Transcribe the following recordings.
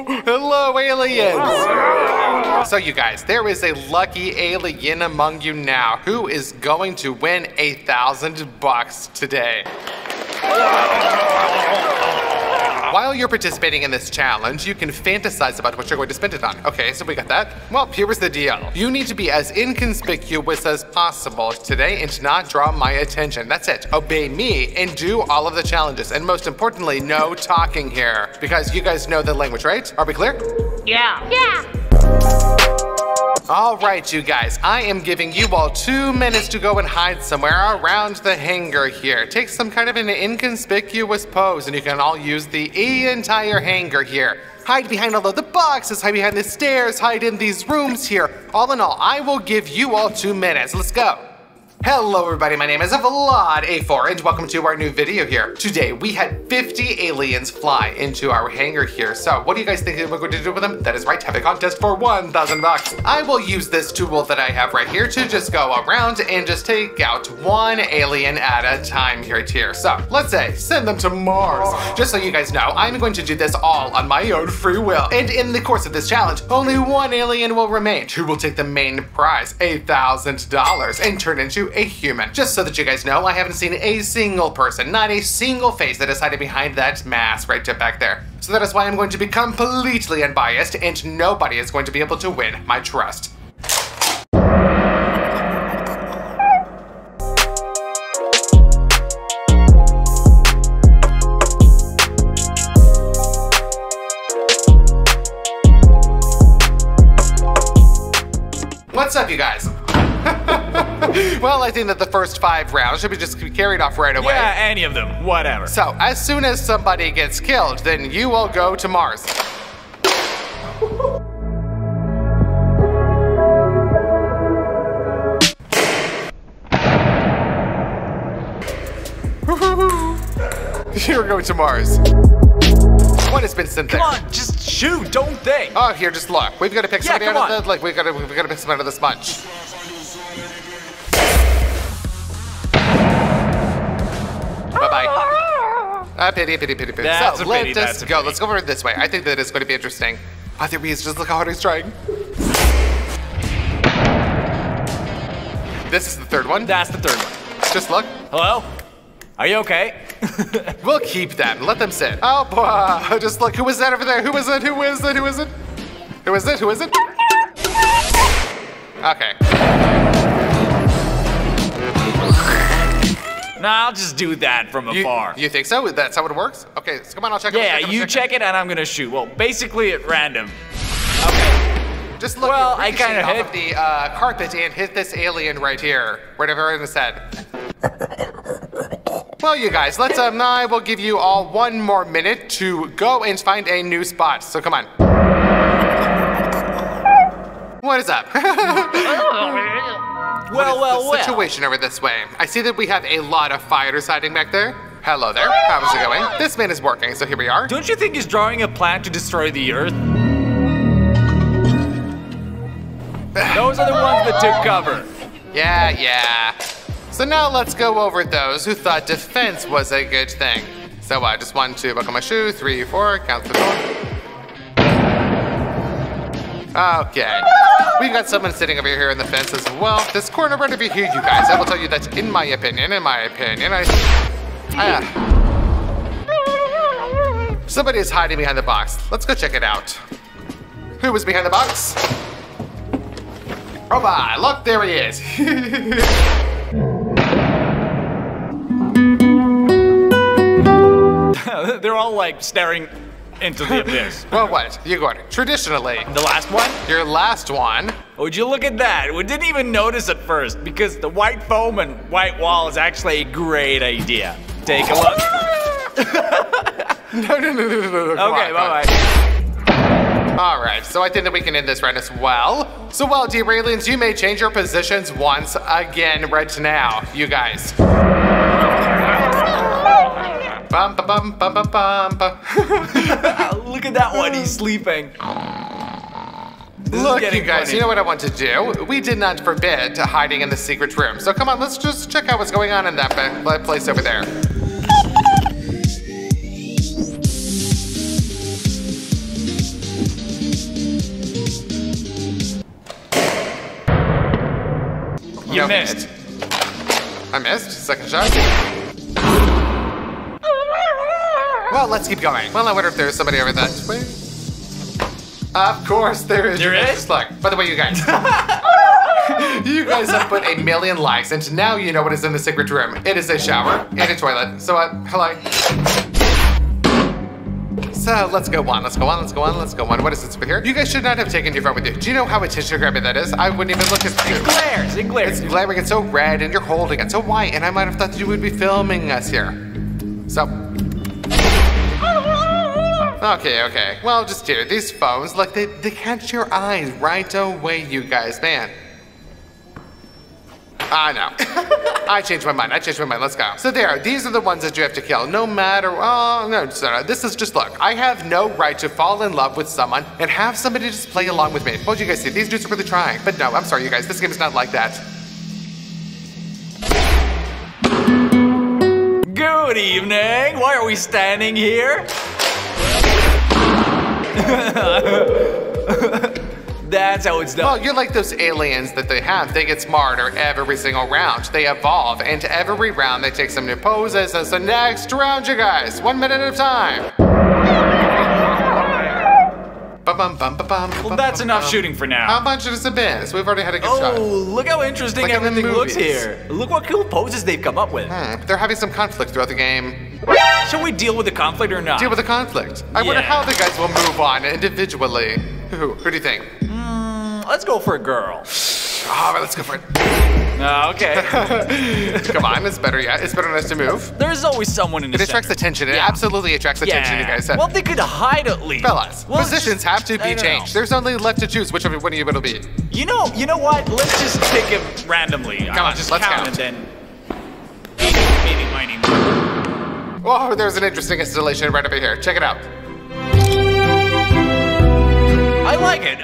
Hello, aliens! So you guys, there is a lucky alien among you now who is going to win $1,000 today. While you're participating in this challenge, you can fantasize about what you're going to spend it on. Okay, so we got that. Well, here is the deal. You need to be as inconspicuous as possible today and not draw my attention. That's it. Obey me and do all of the challenges. And most importantly, no talking here. Because you guys know the language, right? Are we clear? Yeah. Yeah. All right, you guys, I am giving you all 2 minutes to go and hide somewhere around the hangar here. Take some kind of an inconspicuous pose, and you can all use the entire hangar here. Hide behind all of the boxes, hide behind the stairs, hide in these rooms here. All in all, I will give you all 2 minutes. Let's go. Hello everybody, my name is Vlad A4 and welcome to our new video here. Today we had 50 aliens fly into our hangar here. So what do you guys think we're going to do with them? That is right, have a contest for $1,000. I will use this tool that I have right here to just go around and just take out one alien at a time here. So let's say send them to Mars. Just so you guys know, I'm going to do this all on my own free will. And in the course of this challenge, only one alien will remain who will take the main prize, $1,000, and turn into a human. Just so that you guys know, I haven't seen a single person, not a single face that is hiding behind that mask right back there. So that is why I'm going to be completely unbiased and nobody is going to be able to win my trust. What's up, you guys? Well, I think that the first 5 rounds should be just carried off right away. Yeah, any of them, whatever. So, as soon as somebody gets killed, then you will go to Mars. You're going to Mars. What has been sent there? Come on, just shoot, don't think. Oh, here, just look. We've got to pick somebody out of the, like, we've got to pick somebody out of this bunch. Pity. That's so let us go. Let's go over this way. I think that it's going to be interesting. Oh, there he is. Just look how hard he's trying. This is the third one. That's the third one. Just look. Hello? Are you okay? We'll keep them. Let them sit. Oh, boy. Just look. Who is that over there? Who is it? Who is it? Who is it? Who is it? Who is it? Okay. No, I'll just do that from afar. You think so? That's how it works? Okay, so come on, I'll check it. Yeah, you check it and I'm gonna shoot. Well, basically at random. Okay. Just look. Well, I kind of hit the carpet and hit this alien right here, whatever it was said. Well, you guys, let's. I will give you all 1 more minute to go and find a new spot. So come on. What is up? What is the situation over this way? I see that we have a lot of fighters hiding back there. Hello there, how's it going? This man is working, so here we are. Don't you think he's drawing a plan to destroy the Earth? Those are the ones that took cover. Yeah. So now let's go over those who thought defense was a good thing. So I just 1, 2, buckle my shoe, 3, 4, count the door. Okay, we've got someone sitting over here in the fence as well. This corner right over here, you guys, I will tell you that in my opinion, somebody is hiding behind the box. Let's go check it out. Who was behind the box? Oh my, look, there he is. They're all like staring into the abyss. Well, what? Yegor, traditionally. The last one? Your last one. Would you look at that? We didn't even notice at first because the white foam and white wall is actually a great idea. Take a look. No. Okay, bye-bye. All right, so I think that we can end this round as well. So, well, dear aliens, you may change your positions once again right now, you guys. Bum, ba, bum, bum, ba, bum, ba. Look at that one, he's sleeping. Look, you guys, funny. You know what I want to do? We did not forbid hiding in the secret room. So come on, let's just check out what's going on in that place over there. missed. I missed? Second shot? Well, let's keep going. Well, I wonder if there's somebody over that way. Of course there is. There is? Look, by the way, you guys. You guys have put 1 million likes, and now you know what is in the secret room. It is a shower and a toilet. So, hello. So let's go on. What is this over here? You guys should not have taken your phone with you. Do you know how attention grabbing that is? I wouldn't even look at you. It glares. It's glaring, it's so red, and you're holding it so white, and I might have thought you would be filming us here. So. Okay. Well, just here, these phones, look, they catch your eyes right away, you guys, man. No. I changed my mind. Let's go. So there, these are the ones that you have to kill. No matter. Oh, no. This is just look. I have no right to fall in love with someone and have somebody just play along with me. What do you guys see? These dudes are really trying. But no, I'm sorry, you guys. This game is not like that. Good evening. Why are we standing here? That's how it's done. Well, you're like those aliens that they have. They get smarter every single round. They evolve, and every round they take some new poses as the next round, you guys. 1 minute at a time. Well, that's enough shooting for now. How much has it been? We've already had a good shot. Oh, look how interesting like everything looks here. Look what cool poses they've come up with. They're having some conflict throughout the game. Shall we deal with the conflict or not? Deal with the conflict. I wonder how the guys will move on individually. Who do you think? Let's go for a girl. All right, let's go for it. Okay. Come on, it's better. Yeah, it's better than us to move. There's always someone in the center. It attracts attention. It absolutely attracts attention, you guys. Well, they could hide at least. Fellas, well, positions have to be changed. There's only left to choose which one you will be. You know what? Let's just pick it randomly. Come on, let's count. And then. Oh, there's an interesting installation right over here. Check it out.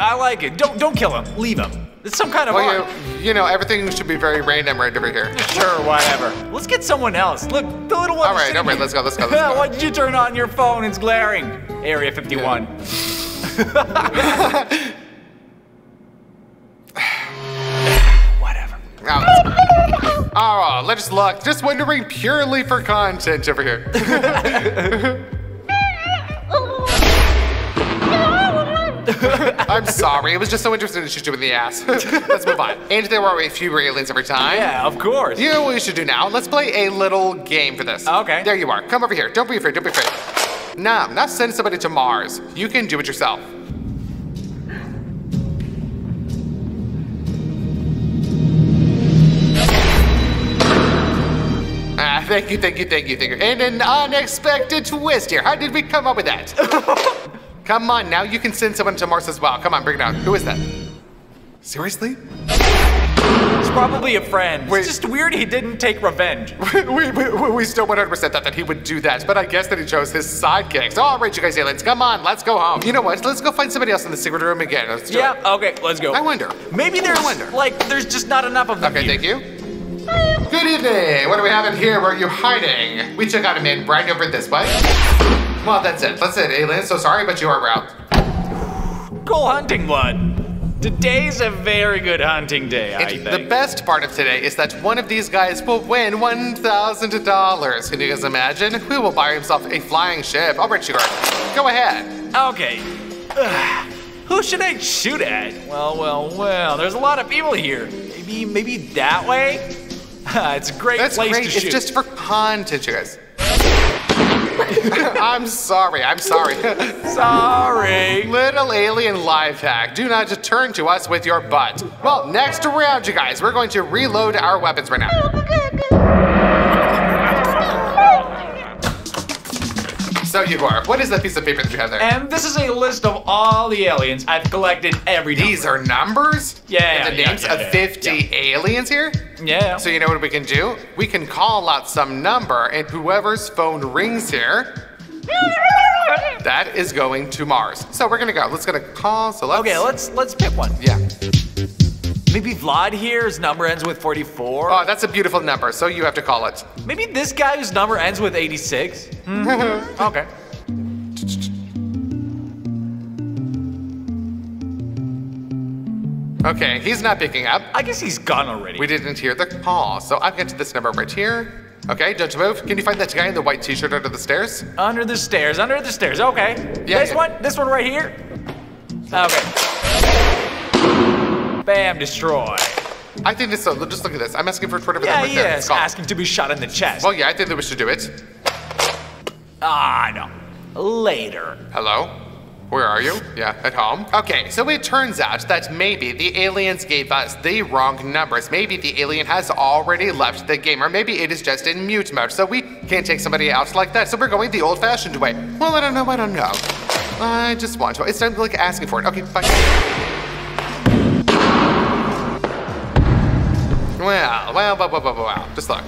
I like it. Don't kill him. Leave him. It's some kind of art. You know, everything should be very random right over here. Sure, whatever. Let's get someone else. Look, the little one. All right, let's go. Why did you turn on your phone? It's glaring. Area 51. Whatever. Oh, let's look. Just wondering purely for content over here. I'm sorry, it was just so interesting to shoot you in the ass. Let's move on. And there were a few aliens every time. Yeah, of course. You know what we should do now? Let's play a little game for this. Okay. There you are. Come over here. Don't be afraid. Nah, I'm not sending somebody to Mars. You can do it yourself. Thank you. And an unexpected twist here. How did we come up with that? Come on, now you can send someone to Mars as well. Come on, bring it out. Who is that? Seriously? It's probably a friend. Wait. It's just weird he didn't take revenge. We still 100% thought that he would do that, but I guess that he chose his sidekicks. All right, you guys aliens, come on, let's go home. You know what? Let's go find somebody else in the secret room again. Let's do it. Okay, let's go. I wonder. Maybe there's just not enough of them. Okay, thank you. Good evening. What do we have in here? Where are you hiding? We took out a man right over this way. Well, that's it. That's it, alien. So sorry, but you are out. Go hunting, Vlad. Today's a very good hunting day, I think. The best part of today is that one of these guys will win $1,000. Can you guys imagine? Who will buy himself a flying ship? All right, Yegor. Go ahead. Okay. Who should I shoot at? Well. There's a lot of people here. Maybe that way? It's a great place to shoot. It's just for content, you guys. I'm sorry. Sorry. Little alien life hack. Do not turn to us with your butt. Well, next round, you guys. We're going to reload our weapons right now. So, Yegor, what is that piece of paper that you have there? And this is a list of all the aliens. I've collected every number. These are numbers? Yeah. And the names of 50 aliens here? Yeah. So you know what we can do? We can call out some number, and whoever's phone rings here, that is going to Mars. So we're gonna go. Let's gonna call. So let's. Okay, let's pick one. Yeah. Maybe Vlad here's number ends with 44. Oh, that's a beautiful number. So you have to call it. Maybe this guy whose number ends with 86. Mm-hmm. Okay. Okay, he's not picking up. I guess he's gone already. We didn't hear the call, so I've got this number right here. Okay, don't you move. Can you find that guy in the white t-shirt under the stairs? Under the stairs, under the stairs, okay. Yeah, this one right here? Okay. Bam, destroy. I think this, just look at this. I'm asking for Twitter for that. Yeah, yes, asking to be shot in the chest. Well, yeah, I think that we should do it. Ah, no. Later. Hello? Where are you? Yeah, at home. Okay, so it turns out that maybe the aliens gave us the wrong numbers. Maybe the alien has already left the game, or maybe it is just in mute mode, so we can't take somebody out like that, so we're going the old-fashioned way. Well, I don't know. I just want to. It's not like asking for it. Okay, fuck. Well. Just look.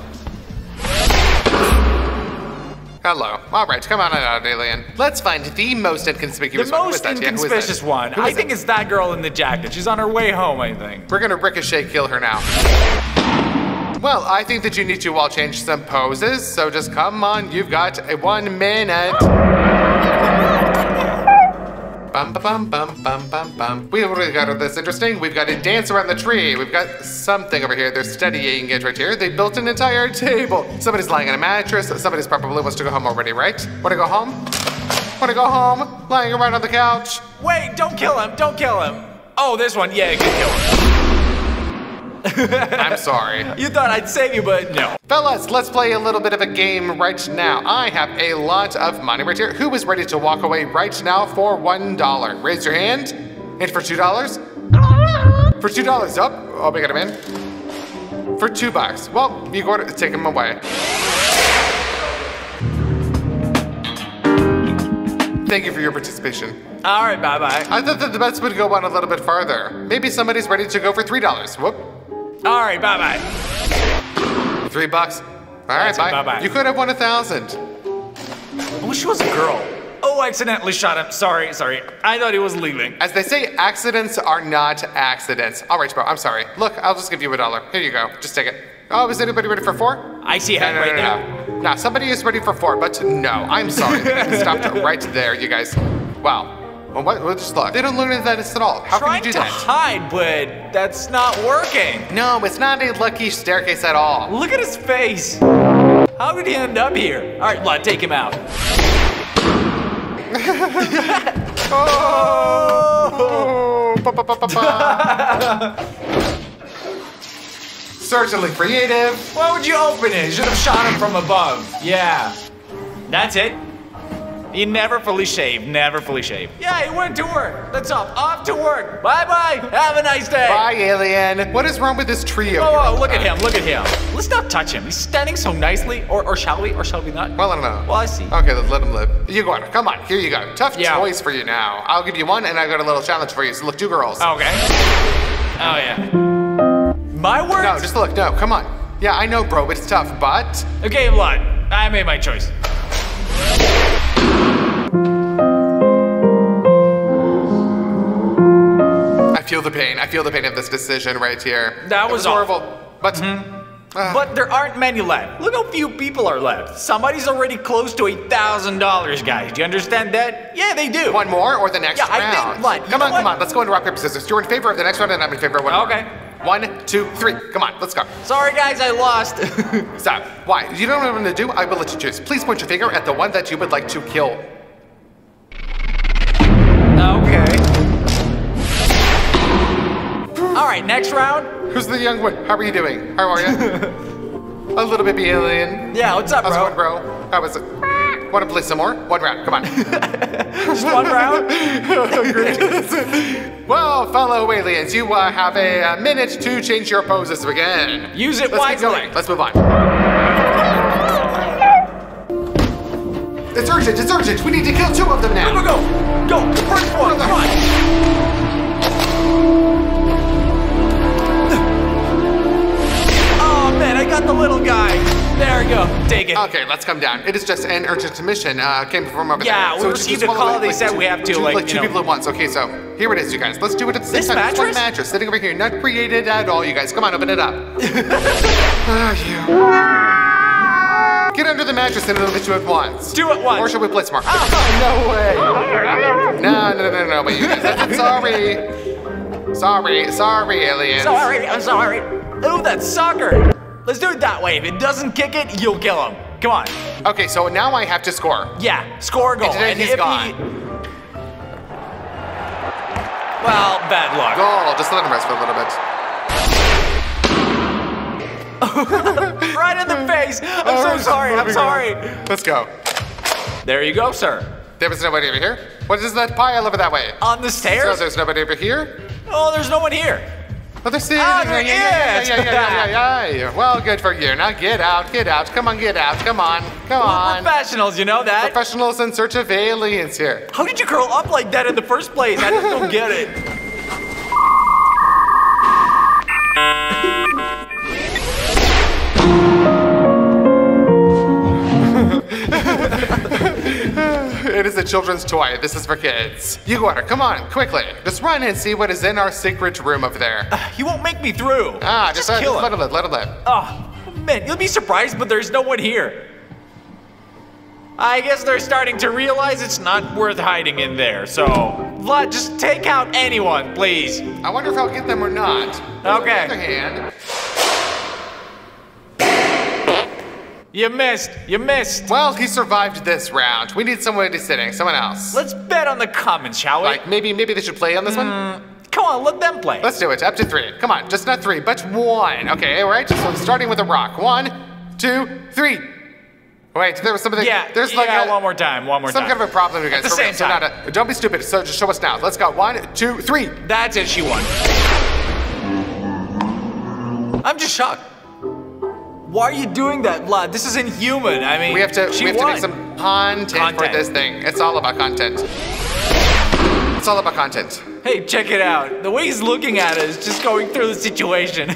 Hello. All right, come on out, alien. Let's find the most inconspicuous one. The most inconspicuous one. I think it's that girl in the jacket. She's on her way home, I think. We're gonna ricochet kill her now. Well, I think that you need to all change some poses, so just come on. You've got 1 minute. Bum, bum, bum, bum, bum, bum. We've already got this interesting. We've got a dance around the tree. We've got something over here. They're studying it right here. They built an entire table. Somebody's lying on a mattress. Somebody's probably wants to go home already, right? Want to go home? Want to go home? Lying around on the couch. Wait, don't kill him. Don't kill him. Oh, this one. Yeah, you can kill him. I'm sorry. You thought I'd save you, but no. Fellas, let's play a little bit of a game right now. I have a lot of money right here. Who is ready to walk away right now for $1? Raise your hand. And for $2? For $2, up. Oh, we got him in. For $2. Well, Yegor, take him away. Thank you for your participation. All right, bye-bye. I thought that the bets would go on a little bit farther. Maybe somebody's ready to go for $3. Whoop. All right, bye-bye. $3. All right, bye-bye. You could have won 1,000. I wish she was a girl. Oh, I accidentally shot him. Sorry. I thought he was leaving. As they say, accidents are not accidents. All right, bro, I'm sorry. Look, I'll just give you $1. Here you go. Just take it. Oh, is anybody ready for 4? I see him right now. No, somebody is ready for 4, but no. I'm sorry. They stopped right there, you guys. Wow. Well, what just look? They don't learn that at all. How can you do that? Trying to hide, but that's not working. No, it's not a lucky staircase at all. Look at his face. How did he end up here? All right, Vlad, take him out. Certainly creative. Why would you open it? You should have shot him from above. Yeah, that's it. He never fully shaved. Yeah, he went to work. That's all. Off to work. Bye-bye. Have a nice day. Bye, alien. What is wrong with this trio? Oh, look at him. Let's not touch him. He's standing so nicely. Or shall we? Or shall we not? Well, I don't know. Well, I see. Okay, let's let him live. Yegor, come on. Here you go. Tough choice for you now. I'll give you one, and I've got a little challenge for you. So look, 2 girls. Okay. Oh, yeah. My words? No, just look. No, come on. Yeah, I know, bro. It's tough, but... Okay, Vlad. I made my choice. I feel the pain of this decision right here. That was horrible. But but there aren't many left. Look how few people are left. Somebody's already close to $1,000, guys. Do you understand that? Yeah, they do. One more or the next round? Yeah, I think, like, come on. Let's go into rock, paper, scissors. You're in favor of the next round and I'm in favor of one. Okay. More. 1, 2, 3. Come on, let's go. Sorry, guys, I lost. Stop. Why? You don't know what to do? I will let you choose. Please point your finger at the one that you would like to kill. All right, next round. Who's the young one? How are you doing? How are you? A little baby alien. Yeah, what's up, bro? How's it going, bro? How was it? Want to play some more? One round, come on. Just one round? Oh, well, fellow aliens, you have a minute to change your poses again. Use it wisely. Let's move on. It's urgent. We need to kill 2 of them now. Go. First one, come on. I got the little guy. There we go. Take it. Okay, let's come down. It is just an urgent mission. Came from over there. Yeah, we received a call. They said we have to, like, 2 people at once. Okay, so here it is, you guys. Let's do it at the same time. This mattress? This mattress sitting over here. Not created at all, you guys. Come on, open it up. Get under the mattress and it'll hit you at once. Do it once. Or should we play smart? Oh, no way. No, wait, you guys. I'm sorry. Sorry, aliens. I'm sorry. Ooh, that sucker. Let's do it that way. If it doesn't kick it, you'll kill him. Come on. Okay, so now I have to score. Yeah, score a goal. And he's gone. Well, bad luck. Goal. Just let him rest for a little bit. Right in the face. I'm so sorry. Let's go. There you go, sir. There was nobody over here. What is that pile over that way? On the stairs? No, there's nobody over here. Oh, there's no one here. Oh, there's the yeah. Well, good for you. Now get out. Come on. We're professionals, you know that? Professionals in search of aliens here. How did you curl up like that in the first place? I just don't get it. It is a children's toy. This is for kids. Yegor, come on, quickly. Just run and see what is in our secret room over there. He won't make me through. Just kill him. Let him live. Oh, man, you'll be surprised, but there's no one here. I guess they're starting to realize it's not worth hiding in there, so... Vlad, just take out anyone, please. I wonder if I'll get them or not. Okay. On the other hand... You missed. Well, he survived this round. We need someone sitting, someone else. Let's bet on the commons, shall we? Like, maybe they should play on this one? Come on, let them play. Let's do it, up to three. Come on, just not three, but one. Okay, all right, so I'm starting with a rock. 1, 2, 3. Wait, there was something. Yeah, one more time. Some kind of a problem, you guys. At the same time. Don't be stupid, so just show us now. Let's go, 1, 2, 3. That's it, she won. I'm just shocked. Why are you doing that, Vlad? This is inhuman. I mean, we have to make some content for this thing. It's all about content. Hey, check it out. The way he's looking at it is just going through the situation.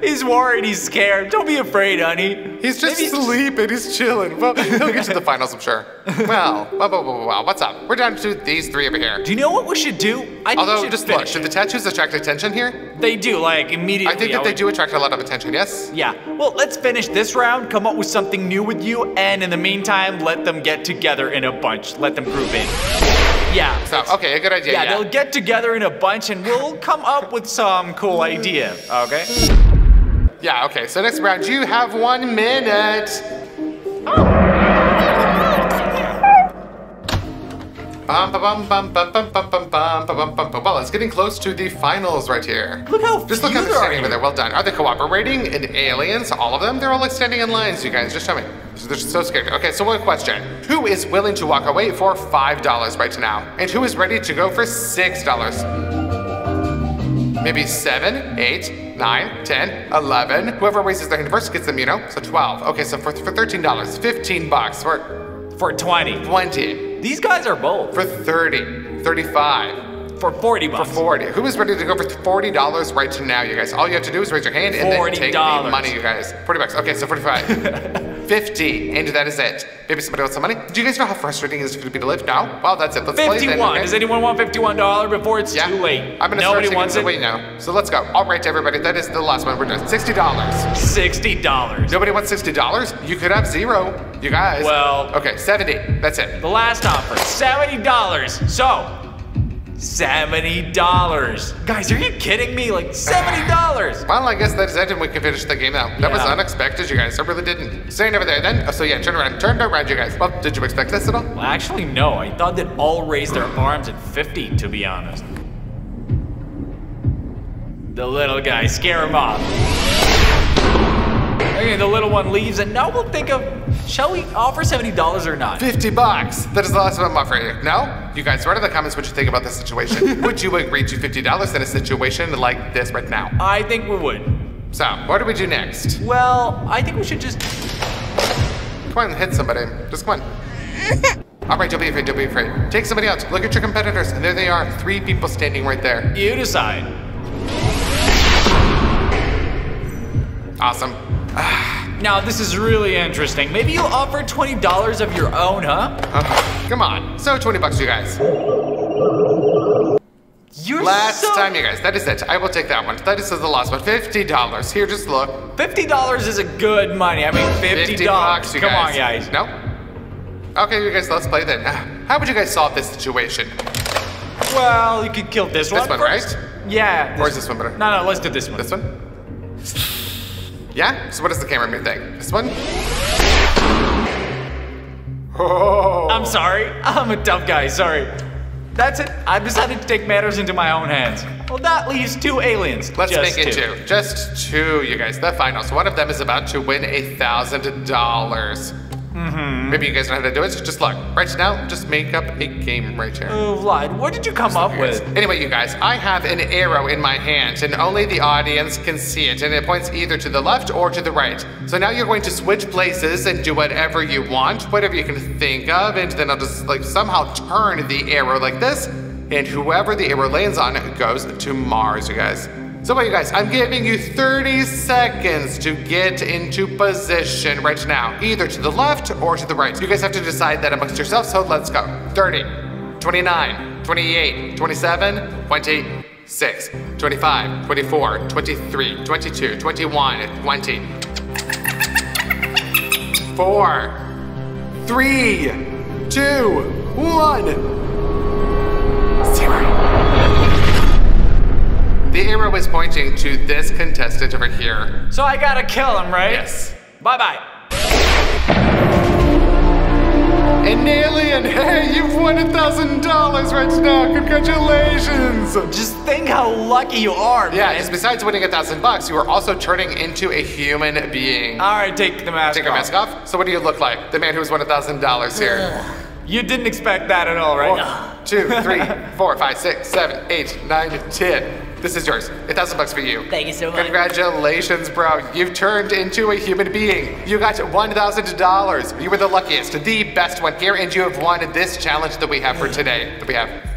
He's worried, he's scared. Don't be afraid, honey. He's just sleeping, he's chilling. Well, he'll get to the finals, I'm sure. Well, what's up? We're down to these three over here. Do you know what we should do? Although, just look, should the tattoos attract attention here? They do, like, immediately. I think that they do attract a lot of attention, yes? Yeah. Well, let's finish this round, come up with something new with you, and in the meantime, let them get together in a bunch. Let them group in. Yeah. So, okay, a good idea. Yeah, they'll get together in a bunch and we'll come up with some cool idea, okay? Yeah, okay, so next round, you have 1 minute. Well, it's getting close to the finals right here. Look how few they're standing over there, well done. Are they cooperating? And aliens, all of them? They're all like standing in lines, you guys, just show me. They're so scared. Okay, so one question. Who is willing to walk away for $5 right now? And who is ready to go for $6? Maybe 7, 8, 9, 10, 11. Whoever raises their hand first gets them, you know? So 12. Okay, so for $13, 15 bucks. For 20. 20. These guys are bold. For 30, 35. For 40 bucks. For 40. Who is ready to go for $40 right now, you guys? All you have to do is raise your hand and then take the money, you guys. 40 bucks. Okay, so 45. 50, and that is it. Maybe somebody wants some money? Do you guys know how frustrating it is for me to live? No? Well, that's it. Let's play then, okay? Does anyone want $51 before it's too late? Nobody wants it. Wait, no. So let's go. All right, everybody. That is the last one. We're doing $60. $60. Nobody wants $60? You could have zero. You guys. Well. Okay, 70. That's it. The last offer. $70. So. $70. Guys, are you kidding me? Like $70. Well, I guess that's it and we can finish the game now. That was unexpected, you guys. I really didn't. Staying over there then. Oh, so yeah, turn around, you guys. Well, did you expect this at all? Well, actually, no. I thought they'd all raise their arms at 50, to be honest. The little guy, scare him off. Okay, the little one leaves and now we'll think of, shall we offer $70 or not? 50 bucks. That is the last one I'm offering you. No? You guys, write in the comments what you think about this situation. Would you agree to $50 in a situation like this right now? I think we would. So, what do we do next? Well, I think we should just... Come on, hit somebody. Just come on. All right, don't be afraid. Take somebody else. Look at your competitors. And there they are, 3 people standing right there. You decide. Awesome. Now, this is really interesting. Maybe you'll offer $20 of your own, huh? Come on. So 20 bucks, you guys. Last time, you guys. That is it. I will take that one. That is the last one. $50. Here, just look. $50 is a good money. I mean, $50 bucks, you guys. Come on, guys. No? Okay, you guys, let's play then. How would you guys solve this situation? Well, you could kill this one first, right? Yeah. Or is this one better? No, no, let's do this one. This one? Yeah? So what does the cameraman think? This one? Oh. I'm sorry. I'm a tough guy, sorry. That's it. I've decided to take matters into my own hands. Well, that leaves two aliens. Let's make it two. Just two, you guys. The finals. One of them is about to win $1,000. Mm-hmm. Maybe you guys know how to do it. So just look. Right now, just make up a game right here. Oh, Vlad, what did you come up with? Anyway, you guys, I have an arrow in my hand, and only the audience can see it. And it points either to the left or to the right. So now you're going to switch places and do whatever you want, whatever you can think of. And then I'll just like somehow turn the arrow like this. And whoever the arrow lands on goes to Mars, you guys. So well, you guys, I'm giving you 30 seconds to get into position right now, either to the left or to the right. You guys have to decide that amongst yourselves, so let's go. 30, 29, 28, 27, 26, 25, 24, 23, 22, 21, 20, 4, 3, 2, 1. The arrow is pointing to this contestant over here. So I gotta kill him, right? Yes. Bye-bye. An alien, hey, you've won $1,000 right now. Congratulations. Just think how lucky you are, man. Yeah, besides winning $1,000, you are also turning into a human being. All right, take the mask off. Take your mask off? So what do you look like? The man who's won $1,000 here. You didn't expect that at all, right? 1, 2, 3, 4, 5, 6, 7, 8, 9, 10. This is yours. $1,000 for you. Thank you so much. Congratulations, bro. You've turned into a human being. You got $1,000. You were the luckiest, the best one here, and you have won this challenge that we have for today.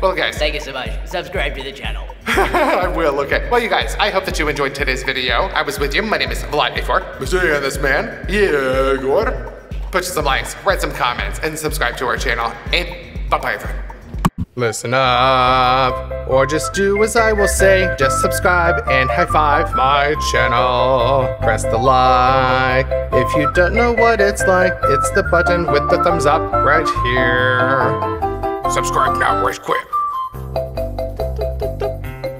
Well, guys. Thank you so much. Subscribe to the channel. I will, okay. Well, you guys, I hope that you enjoyed today's video. I was with you. My name is Vlad A4. See this man, Yegor. Put some likes, write some comments, and subscribe to our channel. And bye-bye, everyone. Listen up, or just do as I will say. Just subscribe and high-five my channel. Press the like. If you don't know what it's like, it's the button with the thumbs up right here. Subscribe now, right quick.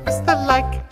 Press the like.